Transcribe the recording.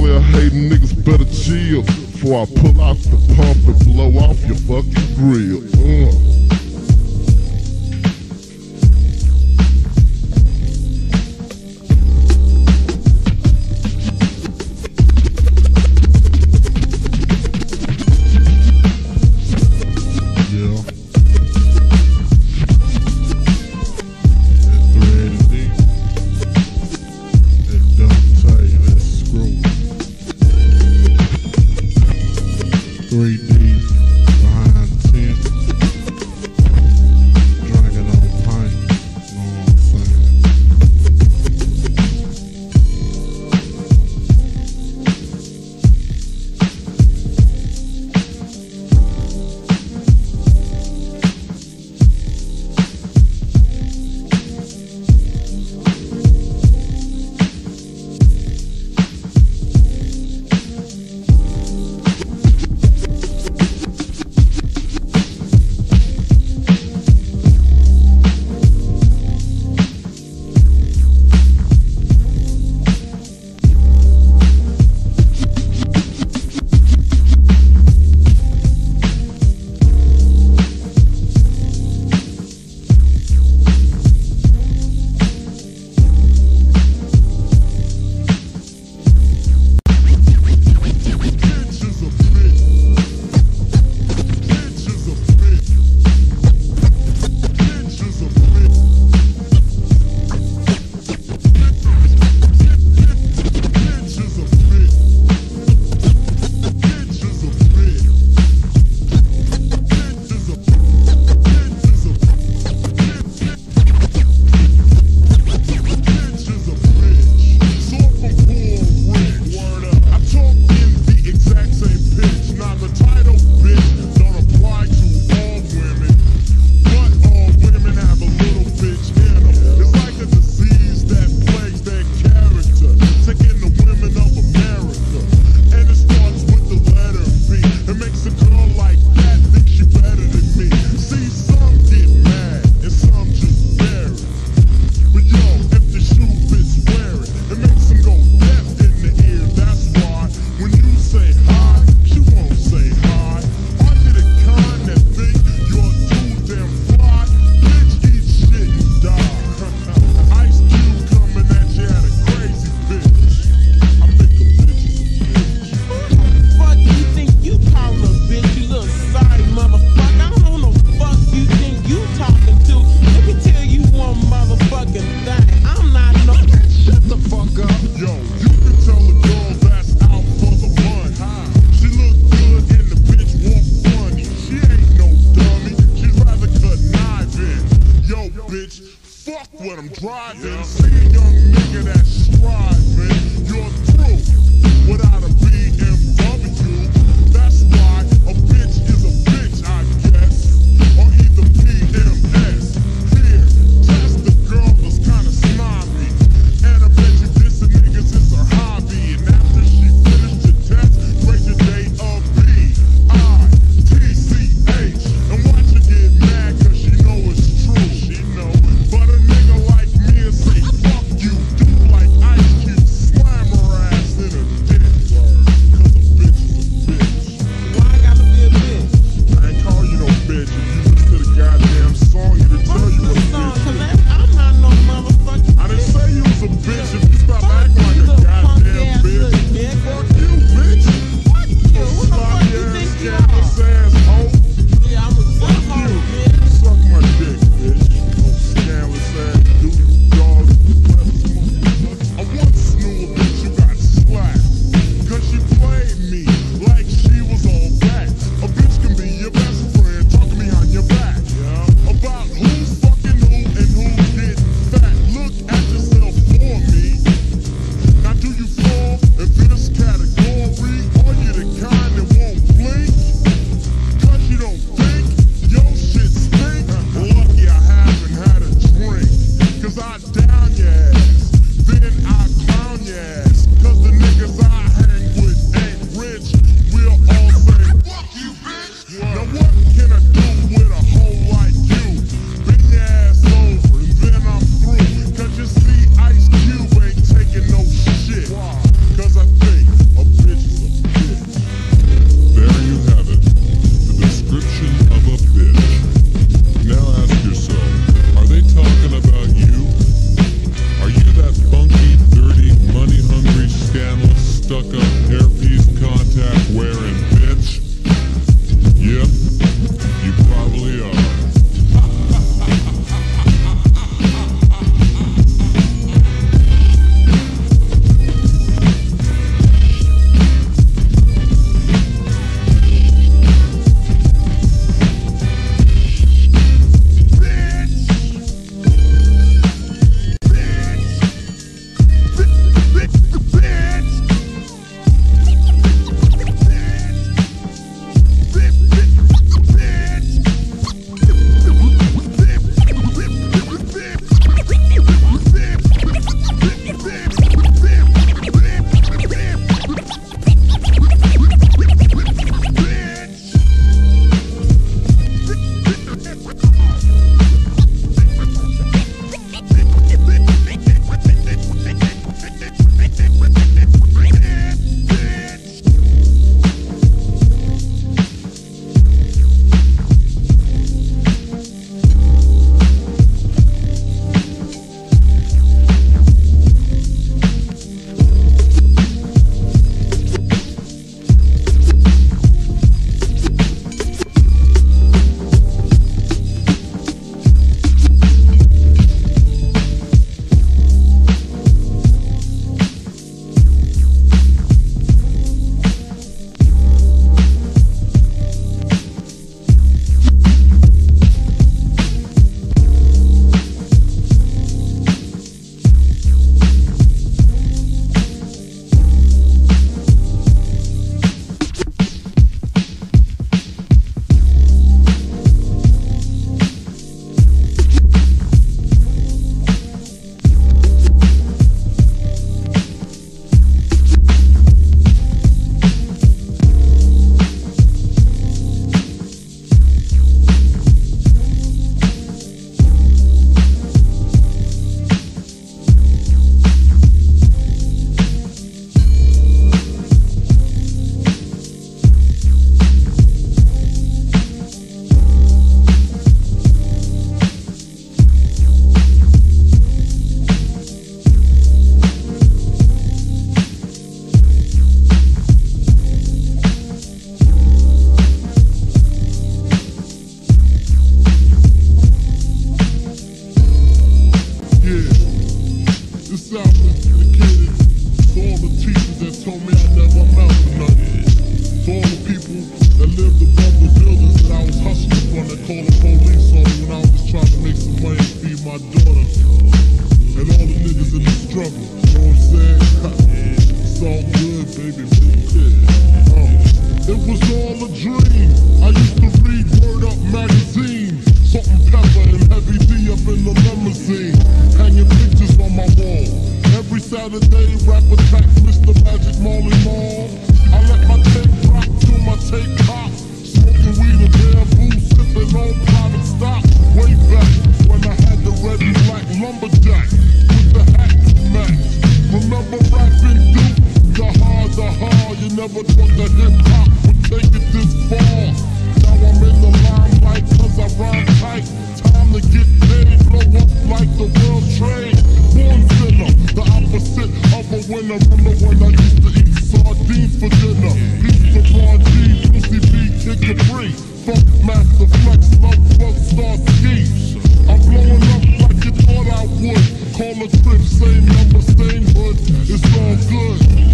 player hating niggas better chill before I pull out the pump and blow off your fucking grill. all good, baby. It was all a dream. I used to read Word Up magazine. Salt and pepper and heavy D up in the limousine. Hanging pictures on my wall. Every Saturday, rap attacks, Mr. Magic Molly Mall. I let my tape rock till my tape pop. Smoking weed and bamboo, sipping on private stock. Way back when I had the red and black lumberjack with the hat and match. Remember rapping Duke? The hard, you never thought that hip-hop would take it this far. Now I'm in the limelight cause I rhyme tight. Time to get paid, blow up like the world trade. Born sinner, the opposite of a winner. Remember when I used to eat sardines for dinner? Pizza, raw cheese, pussy beat, kick it free. Funk, master, flex, love, fuck, star, ski. I'm blowing up like you thought I would. Call a trip, same number, same hood, it's all good.